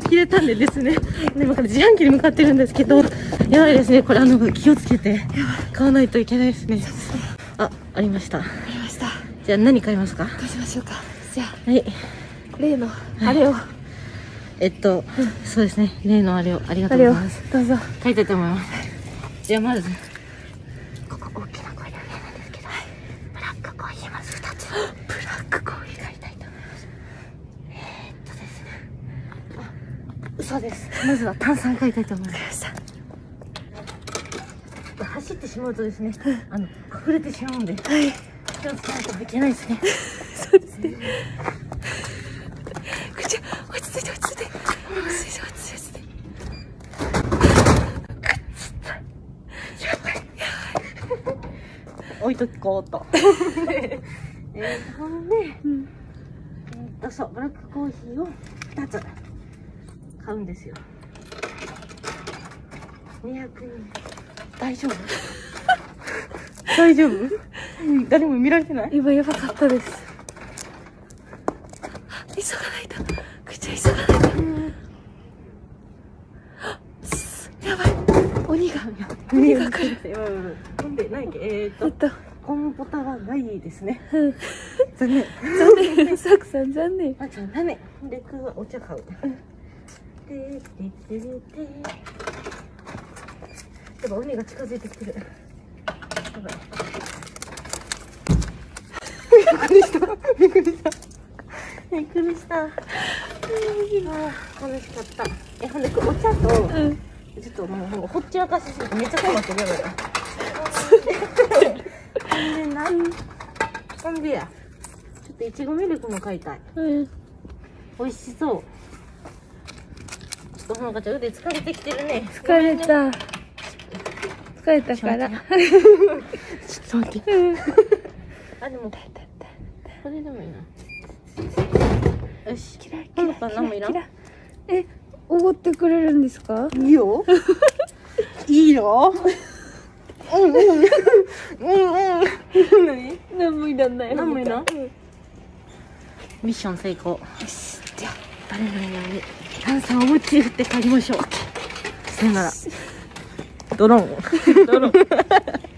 が切れたんでですね、今から自販機に向かってるんですけど、やばいですねこれ、気をつけて買わないといけないですね。あ、ありました、ありました。じゃあ何買いますか？どうしましょうか。じゃあ、はい、例のあれを、はい、そうですね、例のあれを、ありがとうございます。どうぞ買いたいと思います。じゃあまずここ大きな声であれなんですけど、ブラックコーヒーまず2つ、ブラックコーヒー買いたいと思います。ですね、嘘です、まずは炭酸買いたいと思いました。走ってしまうとですね、隠れてしまうので、はい、気をつけないといけないですね。そうですね。口落ち着いて、落ち着いて、落ち着いて、落ち着いて。置いとこうと。うん、そう、ブラックコーヒーを2つ買うんですよ。200円。大丈夫？大丈夫？誰も見られてない？今やばかったです。急がないと。口は急がないと。やばい。鬼が来る。なんでないっけ？コンポタはないですね。残念。残念。サクさん残念。あ、残念。レクはお茶買う。やばい、鬼が近づいてきてる。やばい。びっくりした。楽しかった。ほんで、お茶と、ちょっともうほっちらかしすぎてめっちゃ困ってる。ほんでや、ちょっといちごミルクも買いたい。美味しそう。ちょっとほのかちゃん腕疲れてきてるね。疲れた。疲れたから。ちょっと待って。あ、でも、これでもいいな。よし、キラキラ。おごってくれるんですか？いいよ。いいよ。何もいらない。何もいらん。ミッション成功。よし、じゃあ、バレないように炭酸を思いっきり振って帰りましょう。さよなら。ドローン。